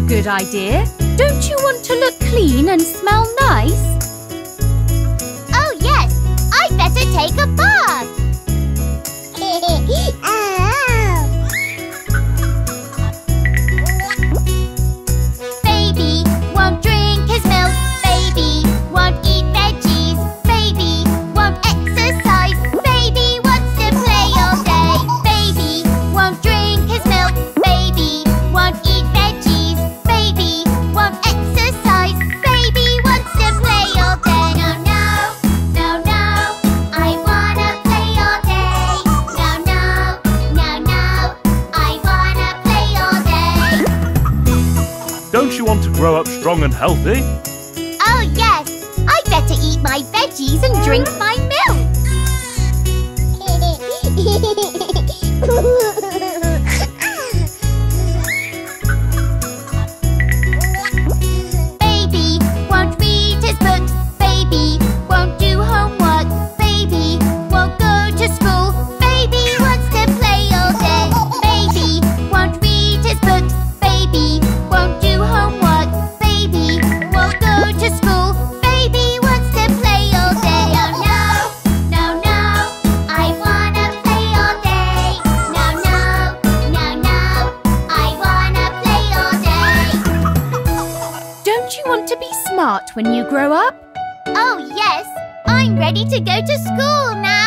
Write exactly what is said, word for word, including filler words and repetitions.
a good idea. Don't you want to look clean and smell nice? Oh yes, I'd better take a bath. Oh. Baby won't drink his milk. Baby won't eat veggies. Baby won't exercise. Baby wants to play all day. Baby won't drink his milk. Baby won't eat veggies. Baby won't exercise. Baby wants to play all day. No, no, no, no, I wanna play all day. No, no, no, no, I wanna play all day. Don't you want to grow up strong and healthy? Oh yes, I'd better eat my veggies and drink my milk. When you grow up? Oh yes, I'm ready to go to school now.